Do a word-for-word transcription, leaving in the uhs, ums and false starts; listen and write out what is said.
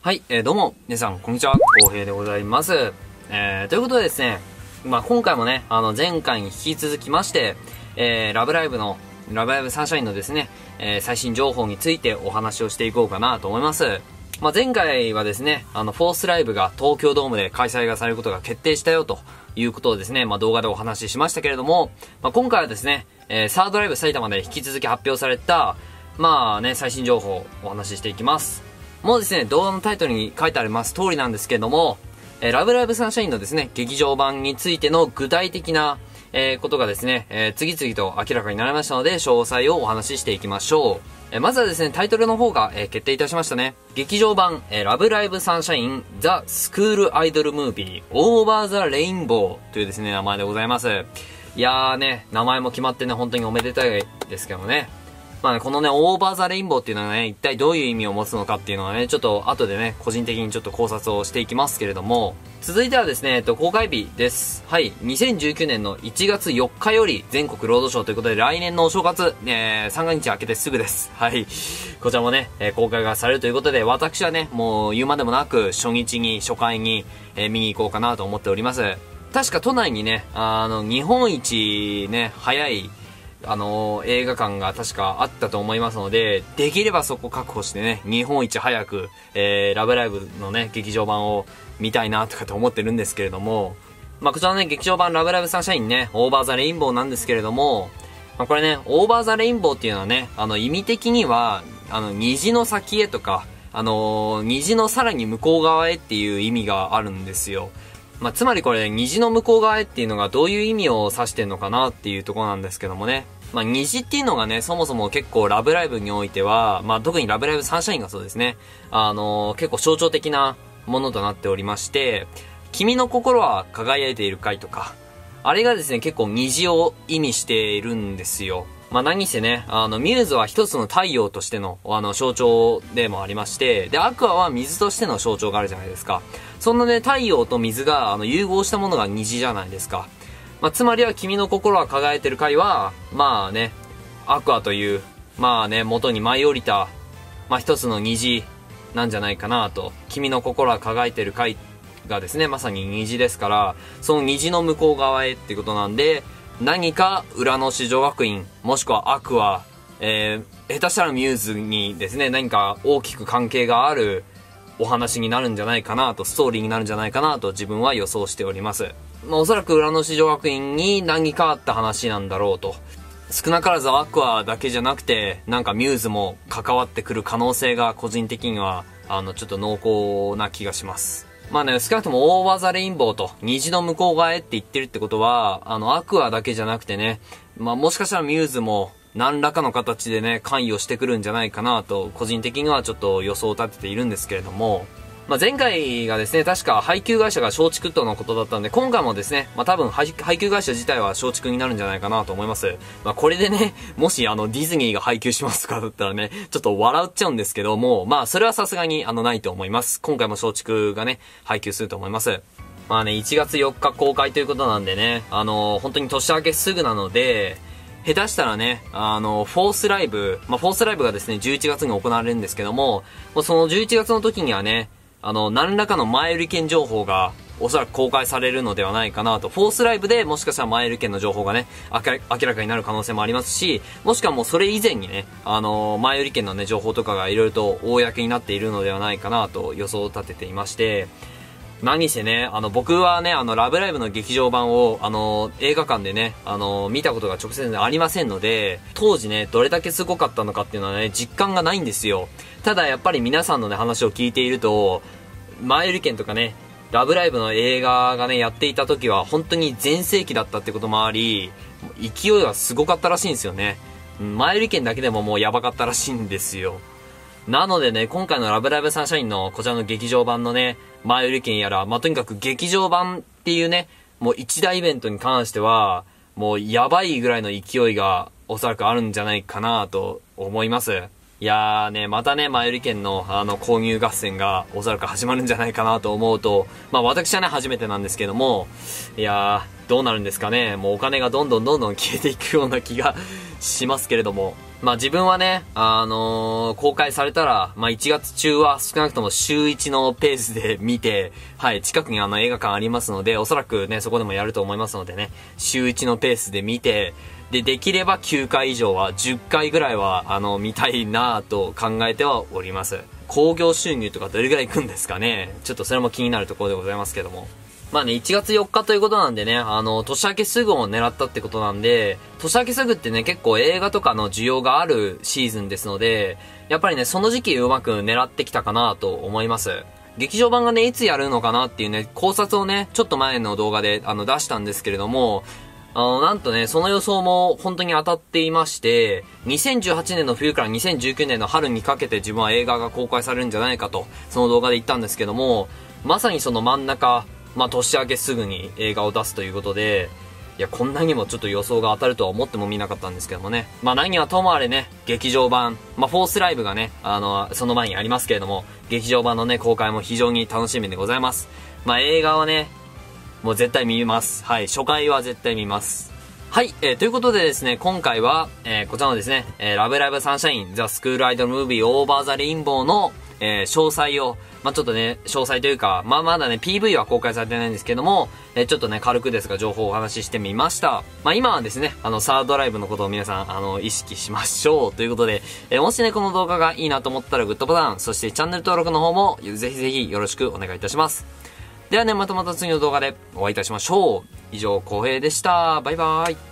はい、えー、どうも、皆さん、こんにちは、こうへいでございます。えー、ということでですね、まあ、今回もね、あの、前回に引き続きまして、えー、ラブライブの、ラブライブサンシャインのですね、えー、最新情報についてお話をしていこうかなと思います。まあ、前回はですね、あの、フォースライブが東京ドームで開催がされることが決定したよということをですね、まあ、動画でお話ししましたけれども、まあ、今回はですね、えー、サードライブ埼玉で引き続き発表された、まあね、最新情報をお話ししていきます。もうですね、動画のタイトルに書いてあります通りなんですけれども、えー、ラブライブサンシャインのですね、劇場版についての具体的な、えー、ことがですね、えー、次々と明らかになりましたので、詳細をお話ししていきましょう。えー、まずはですね、タイトルの方が、えー、決定いたしましたね。劇場版、えー、ラブライブサンシャイン、ザ・スクールアイドルムービー、Over the rainbow というですね、名前でございます。いやーね、名前も決まってね、本当におめでたいですけどね。まあね、このね、オーバーザレインボーっていうのはね、一体どういう意味を持つのかっていうのはね、ちょっと後でね、個人的にちょっと考察をしていきますけれども、続いてはですね、えっと、公開日です。はい、にせんじゅうきゅうねんのいちがつよっかより全国労働省ということで、来年のお正月、えー、三が日明けてすぐです。はい、こちらもね、えー、公開がされるということで、私はね、もう言うまでもなく、初日に、初回に、えー、見に行こうかなと思っております。確か都内にね、あの、日本一ね、早い、あのー、映画館が確かあったと思いますので、できればそこ確保してね、日本一早く、えー、ラブライブのね、劇場版を見たいなとかと思ってるんですけれども、まあ、こちらのね、劇場版ラブライブサンシャインね、オーバーザレインボーなんですけれども、まあ、これね、オーバーザレインボーっていうのはね、あの、意味的には、あの、虹の先へとか、あのー、虹のさらに向こう側へっていう意味があるんですよ。まあ、つまりこれ、虹の向こう側へっていうのがどういう意味を指してんのかなっていうところなんですけどもね。まあ、虹っていうのがね、そもそも結構ラブライブにおいては、まあ、特にラブライブサンシャインがそうですね。あのー、結構象徴的なものとなっておりまして、君の心は輝いているかいとか、あれがですね、結構虹を意味しているんですよ。まあ、何せね、あの、ミューズは一つの太陽としての、あの、象徴でもありまして、で、アクアは水としての象徴があるじゃないですか。そんなね、太陽と水が、あの、融合したものが虹じゃないですか。まあ、つまりは、君の心は輝いてる回は、まあね、アクアという、まあね、元に舞い降りた、まあ一つの虹なんじゃないかなと。君の心は輝いてる回がですね、まさに虹ですから、その虹の向こう側へってことなんで、何か裏の市場学院、もしくはアクア、えー、下手したらミューズにですね、何か大きく関係があるお話になるんじゃないかなと、ストーリーになるんじゃないかなと自分は予想しております。まあおそらく裏の市場学院に何かあった話なんだろうと。少なからずアクアだけじゃなくて、なんかミューズも関わってくる可能性が個人的には、あの、ちょっと濃厚な気がします。まあね、少なくともオーバーザレインボーと虹の向こう側へって言ってるってことは、あの、アクアだけじゃなくてね、まあもしかしたらミューズも何らかの形でね、関与してくるんじゃないかなと、個人的にはちょっと予想を立てているんですけれども、まあ前回がですね、確か配給会社が松竹とのことだったんで、今回もですね、まあ多分配給会社自体は松竹になるんじゃないかなと思います。まあこれでね、もしあのディズニーが配給しますとかだったらね、ちょっと笑っちゃうんですけども、まあそれはさすがにあのないと思います。今回も松竹がね、配給すると思います。まあね、いちがつよっか公開ということなんでね、あの、本当に年明けすぐなので、下手したらね、あの、フォースライブ、まあ、フォースライブがですね、じゅういちがつに行われるんですけども、もうそのじゅういちがつの時にはね、あの、何らかの前売り券情報が、おそらく公開されるのではないかなと。フォースライブでもしかしたら前売り券の情報がね、明らかになる可能性もありますし、もしくはもうそれ以前にね、あの、前売り券のね、情報とかがいろいろと公になっているのではないかなと予想を立てていまして、何せね、あの、僕はね、あの、ラブライブの劇場版を、あの、映画館でね、あの、見たことが直接ありませんので、当時ね、どれだけすごかったのかっていうのはね、実感がないんですよ。ただやっぱり皆さんのね、話を聞いていると、前売り券とかね、ラブライブの映画がね、やっていた時は、本当に全盛期だったってこともあり、勢いがすごかったらしいんですよね。前売り券だけでももうやばかったらしいんですよ。なのでね、今回のラブライブサンシャインのこちらの劇場版のね、前売り券やら、まあ、とにかく劇場版っていうね、もう一大イベントに関しては、もうやばいぐらいの勢いがおそらくあるんじゃないかなと思います。いやーね、またね、前売り券のあの購入合戦がおそらく始まるんじゃないかなと思うと、まあ、私はね、初めてなんですけども、いやー、どうなるんですかね、もうお金がどんどんどんどん消えていくような気がしますけれども、まあ自分はね、あのー、公開されたら、まあいちがつ中は少なくともしゅういちのペースで見て、はい、近くにあの映画館ありますので、おそらくね、そこでもやると思いますのでね、しゅういちのペースで見て、で、できればきゅうかい以上は、じゅっかいぐらいは、あの、見たいなぁと考えてはおります。興行収入とかどれぐらいいくんですかね。ちょっとそれも気になるところでございますけども。まあね、いちがつよっかということなんでね、あの、年明けすぐを狙ったってことなんで、年明けすぐってね、結構映画とかの需要があるシーズンですので、やっぱりね、その時期うまく狙ってきたかなと思います。劇場版がね、いつやるのかなっていうね、考察をね、ちょっと前の動画であの出したんですけれども、あの、なんとね、その予想も本当に当たっていまして、にせんじゅうはちねんの冬からにせんじゅうきゅうねんの春にかけて自分は映画が公開されるんじゃないかと、その動画で言ったんですけども、まさにその真ん中、まあ年明けすぐに映画を出すということで、いやこんなにもちょっと予想が当たるとは思っても見なかったんですけどもね。まあ何はともあれね、劇場版、まあフォースライブがね、あの、その前にありますけれども、劇場版のね、公開も非常に楽しみでございます。まあ映画はね、もう絶対見ます。はい、初回は絶対見ます。はい、えー、ということでですね、今回は、えー、こちらのですね、えー、ラブライブサンシャイン、ザ・スクールアイドルムービー、オーバー・ザ・レインボーの、えー、詳細を、まあ、ちょっとね、詳細というか、まあ、まだね、ピーブイ は公開されてないんですけども、えー、ちょっとね、軽くですが、情報をお話ししてみました。まあ、今はですね、あの、サードライブのことを皆さん、あの、意識しましょう。ということで、えー、もしね、この動画がいいなと思ったら、グッドボタン、そしてチャンネル登録の方も、ぜひぜひよろしくお願いいたします。ではね、またまた次の動画でお会いいたしましょう。以上、浩平でした。バイバーイ。